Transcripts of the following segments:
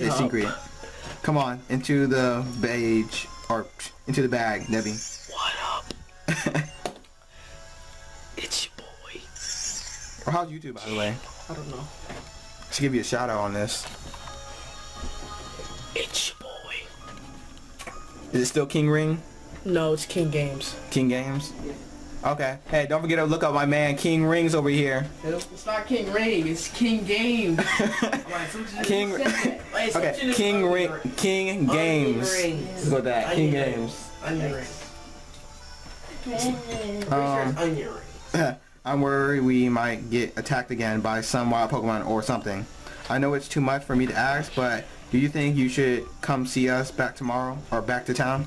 this secret. Come on, into the beige, or into the bag, Nebby. What up? It's your boy. Or how's YouTube, by the way? I don't know. I should give you a shout out on this. It's your boy. Is it still King Ring? No, it's King Games. King Games? Yeah. Okay. Hey, don't forget to look up my man King Rings over here. It's not King Ring, it's King Games. King okay, King Ring, King Games. Let's go that. King Games. Onion Ring. Onion Ring. I'm worried we might get attacked again by some wild Pokemon or something. I know it's too much for me to ask, but do you think you should come see us back tomorrow or back to town?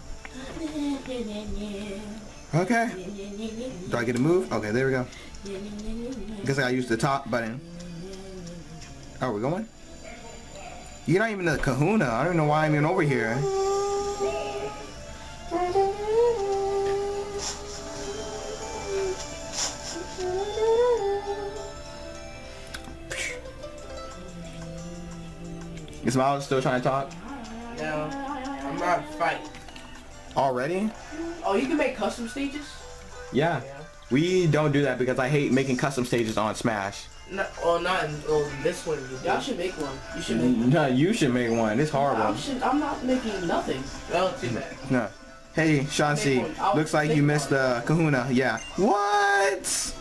Okay. Do I get to move? Okay, there we go. Guess I gotta use the top button. Oh, we're going? You're not even a kahuna. I don't know why I'm even over here. Is Miles still trying to talk? No, I'm not fighting. Already? Oh, you can make custom stages? Yeah. We don't do that because I hate making custom stages on Smash. No, well, not in this one. Y'all should make one. You should make one. No, you should make one. It's horrible. I'm not making nothing. Oh, too bad. No. Hey, Sean C. Looks like you missed the kahuna. Yeah. What?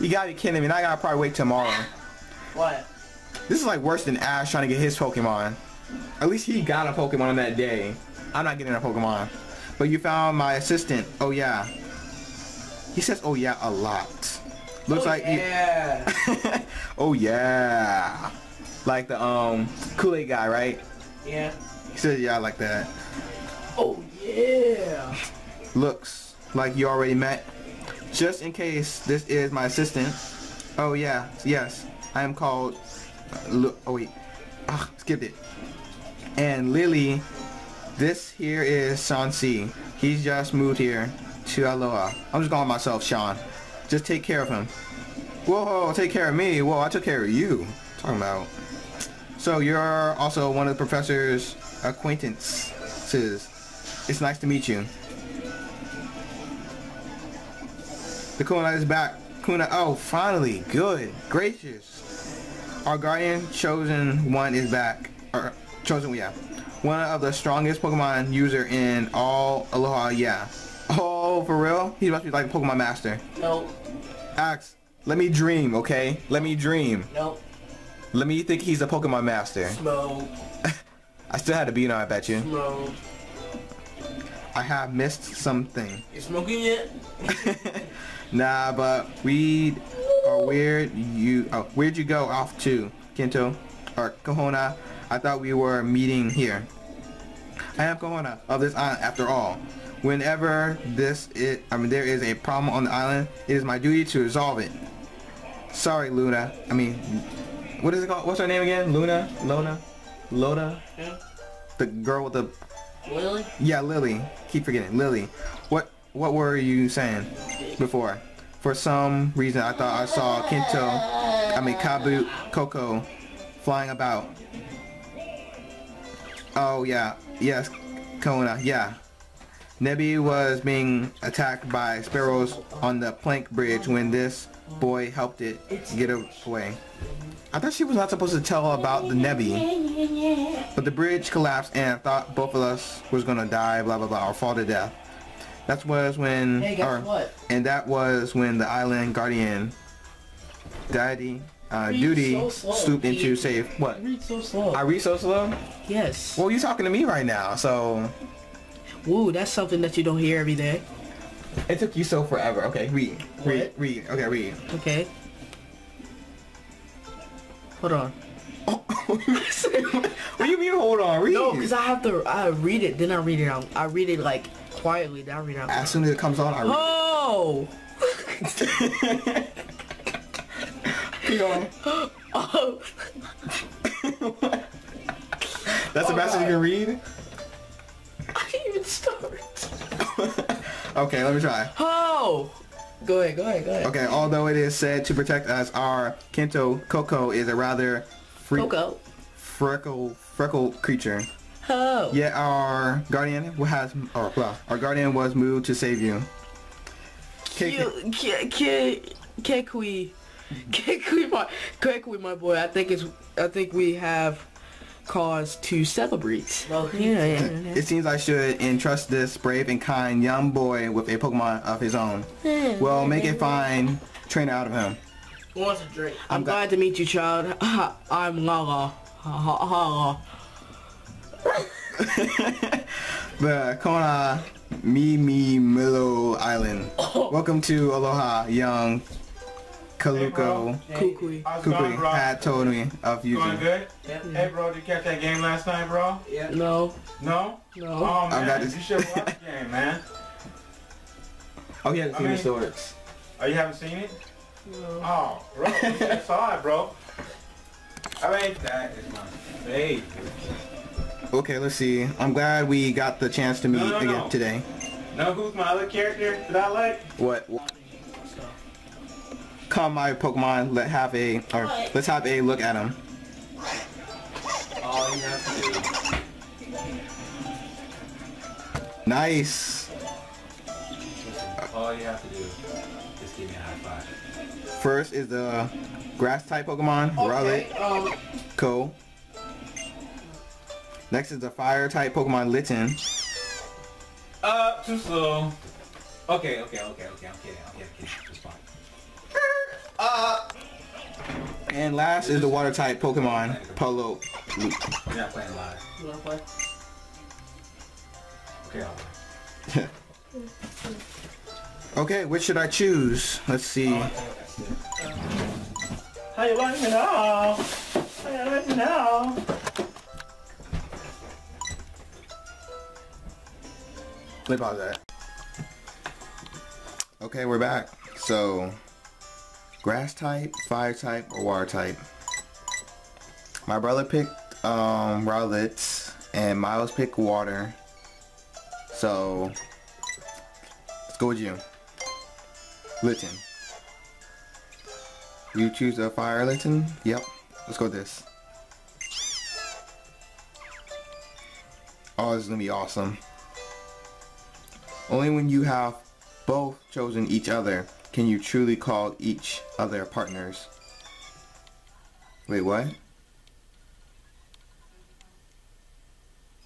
You gotta be kidding me. Now I gotta probably wait tomorrow. What? This is like worse than Ash trying to get his Pokemon. At least he got a Pokemon on that day. I'm not getting a Pokemon. But you found my assistant. Oh, yeah. He says, oh, yeah, a lot. Looks like yeah. Oh, yeah. Like the Kool-Aid guy, right? Yeah. He says, yeah, like that. Oh, yeah. Looks like you already met. Just in case, this is my assistant. Oh, yeah. Yes. I am called... oh, wait. Ugh, skipped it. And Lillie... This here is Sun C. He's just moved here to Alola. I'm just calling myself Sean. Just take care of him. Whoa, take care of me. Whoa, I took care of you. Talking about. So you're also one of the professor's acquaintances. It's nice to meet you. The Kuna is back. Kuna, oh, finally. Good. Gracious. Our guardian chosen one is back. Or chosen, yeah. One of the strongest Pokemon user in all Aloha, yeah. Oh, for real? He must be like a Pokemon master. Nope. Axe, let me dream, okay? Let me dream. Nope. Let me think he's a Pokemon master. Smoke. I still had a beat on, I bet you. Smoke. I have missed something. You smoking yet? Nah, but we are weird. You, oh, where'd you go off to, Kento? Or Kahuna? I thought we were meeting here. I am Kahuna of this island after all. Whenever there is a problem on the island, it is my duty to resolve it. Sorry, Luna. I mean, what is it called? What's her name again? Luna? Lona? Loda? Yeah. The girl with the... Lillie? Yeah, Lillie. Keep forgetting. Lillie. What were you saying before? For some reason, I thought I saw Tapu Koko flying about. Oh, yeah. Yes, Kona. Yeah. Nebby was being attacked by sparrows on the plank bridge when this boy helped it get away. I thought she was not supposed to tell about the Nebby. But the bridge collapsed and I thought both of us was going to die, blah, blah, blah, or fall to death. That was when... Hey, guess what? And that was when the island guardian deity... duty so stooped into save. What? You read so slow. I read so slow? Yes. Well, you're talking to me right now, so... Woo, that's something that you don't hear every day. It took you so forever. Okay, read. What? Read. Okay, read. Okay. Hold on. Oh, what do you mean, hold on? Read. No, because I have to read it, then I read it out. I read it, like, quietly, then I read it out. As soon as it comes on, I read it. Oh! Oh. That's the best you can read? I didn't even start. Okay, let me try. Oh! Go ahead. Okay, although it is said to protect us, our Tapu Koko is a rather freckle creature. Oh. Yeah, our guardian has. Oh, well, our guardian was moved to save you. Kukui, my boy. I think we have cause to celebrate. Well, yeah, yeah. It seems I should entrust this brave and kind young boy with a Pokemon of his own. Well, make a fine trainer out of him. Who wants a drink? I'm glad to meet you, child. I'm Hala. Hala. The Kona Milo Island. Welcome to Aloha, young Kaluko. Hey, Kukui had told me of you. Going good? Yep. Hey, bro, did you catch that game last night, bro? Yeah. No. No? No. Oh, man, you should watch the game, man. Oh, yeah, the swords. Oh, you haven't seen it? No. Oh, bro, it's hard, bro. I mean, that is my favorite. Okay, let's see. I'm glad we got the chance to meet again today. No, who's my other character that I like? What? Come, my Pokemon. Let's have a look at him. All you have to do. Nice. All you have to do. Give me a high five. First is the grass type Pokemon, Rowlet. Ko. Next is the fire type Pokemon, Litten. Too slow. Okay, I'm kidding. It's fine. And last is the water type Pokemon, Polo. You're not playing live. You wanna play? Okay, I'll play. Okay, which should I choose? Let's see. How you like me now? How you like me now? Flip all that. Okay, we're back. So, grass type, fire type, or water type. My brother picked Rowlet, and Miles picked water. So, let's go with you. Litten. You choose a fire, Litten? Yep. Let's go with this. Oh, this is gonna be awesome. Only when you have both chosen each other can you truly call each other partners. Wait, what?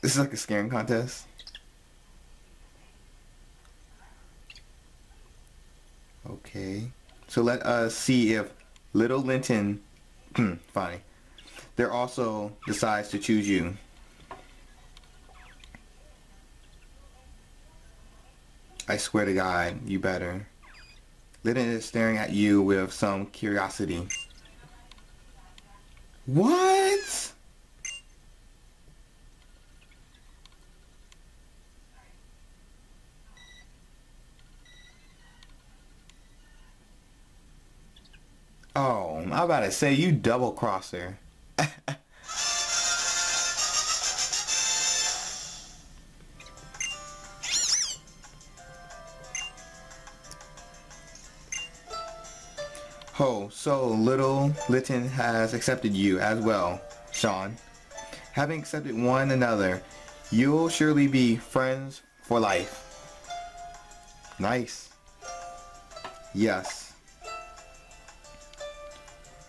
This is like a scaring contest. Okay, so let us see if little Litten, funny, there also decides to choose you. I swear to God, you better. Litten is staring at you with some curiosity. What? Oh, I'm about to say, you double crosser. Oh, so little Litten has accepted you as well, Sean. Having accepted one another, you'll surely be friends for life. Nice. Yes.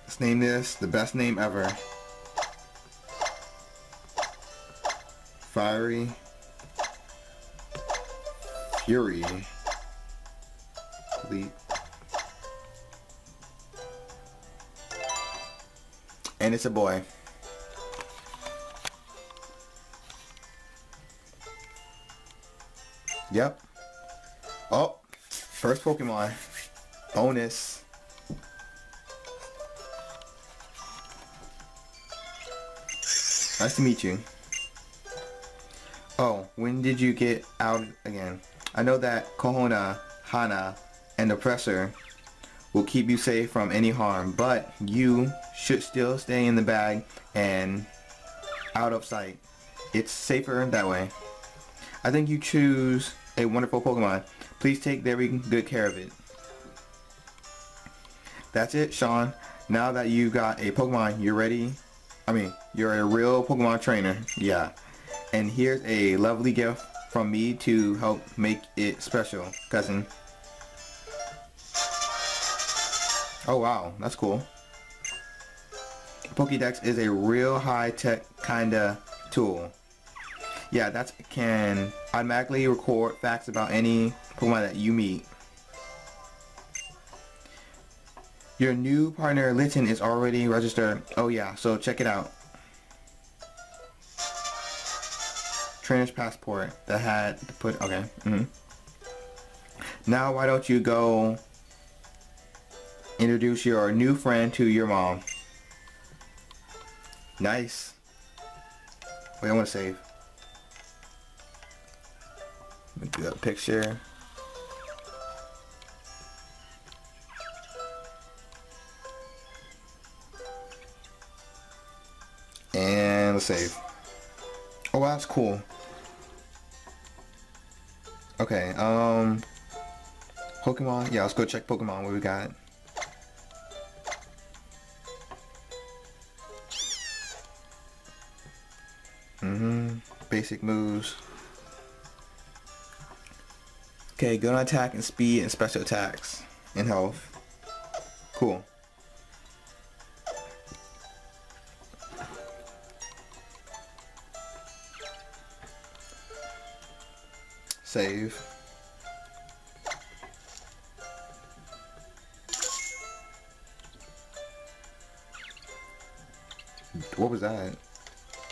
Let's name this the best name ever. Fiery Fury. Leap. And it's a boy. Yep. Oh, first Pokemon. Bonus. Nice to meet you. Oh, when did you get out again? I know that Kohona, Hana, and Oppressor will keep you safe from any harm, but you should still stay in the bag and out of sight. It's safer that way. I think you choose a wonderful Pokemon. Please take very good care of it. That's it, Sean. Now that you got a Pokemon, you're ready I mean, you're a real Pokemon trainer. Yeah. And here's a lovely gift from me to help make it special, cousin. Oh wow, that's cool. Pokédex is a real high-tech kinda tool. Yeah, that can automatically record facts about any Pokemon that you meet. Your new partner Litten is already registered. Oh yeah, so check it out. Trainer's passport that had to put, okay. Now why don't you go introduce your new friend to your mom. Nice. Wait, I want to save. Let me do that picture. And let's save. Oh, wow, that's cool. Okay, Pokemon. Yeah, let's go check Pokemon, what we got. Basic moves. Okay, good on attack and speed and special attacks and health. Cool. Save. What was that?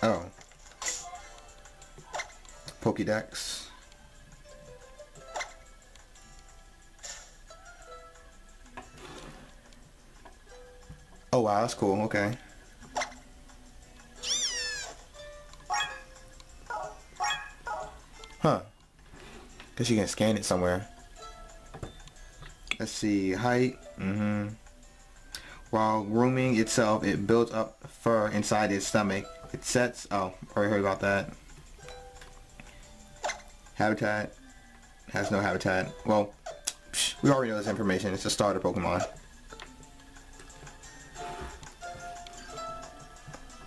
Oh. Pokédex. Oh wow, that's cool, okay. Huh. Guess you can scan it somewhere. Let's see, height. While grooming itself, it builds up fur inside its stomach. It sets, oh, already heard about that. Habitat, has no habitat. Well, we already know this information. It's a starter Pokemon.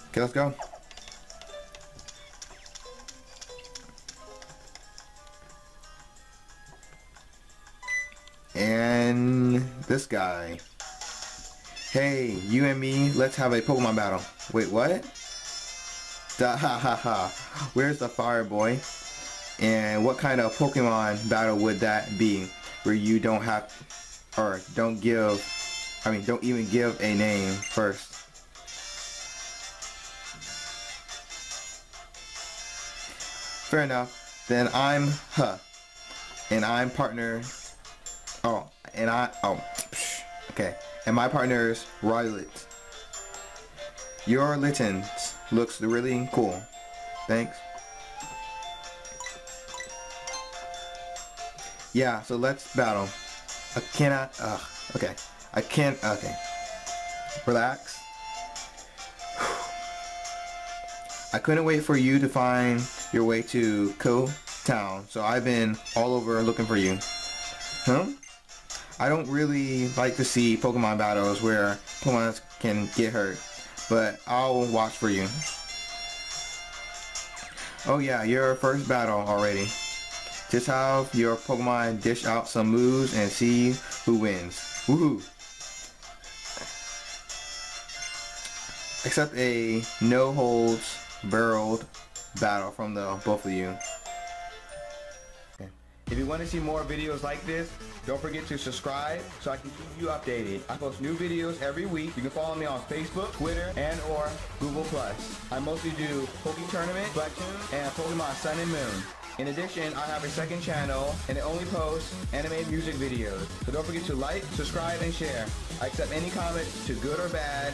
Okay, let's go. And this guy. Hey, you and me, let's have a Pokemon battle. Wait, what? Da ha ha ha. Where's the fire boy? And what kind of Pokemon battle would that be, where you don't have, or don't give, I mean, don't even give a name first? Fair enough. Then I'm Huh, and I'm partner. Oh, and I. Oh, okay. And my partner's Rowlet. Your Litten looks really cool. Thanks. Yeah, so let's battle. I cannot, okay. I can't, okay. Relax. I couldn't wait for you to find your way to Ko Town, so I've been all over looking for you. Huh? I don't really like to see Pokemon battles where Pokemon can get hurt, but I'll watch for you. Oh yeah, your first battle already. Just have your Pokemon dish out some moves and see who wins. Woohoo! Except a no-holds-barred battle from the both of you. If you want to see more videos like this, don't forget to subscribe so I can keep you updated. I post new videos every week. You can follow me on Facebook, Twitter, and or Google+. I mostly do Poké Tournament, Splatoon, and Pokemon Sun and Moon. In addition, I have a second channel, and it only posts anime music videos. So don't forget to like, subscribe, and share. I accept any comments, to good or bad.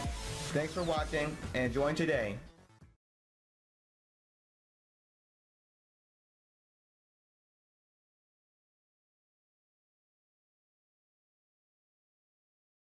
Thanks for watching, and join today.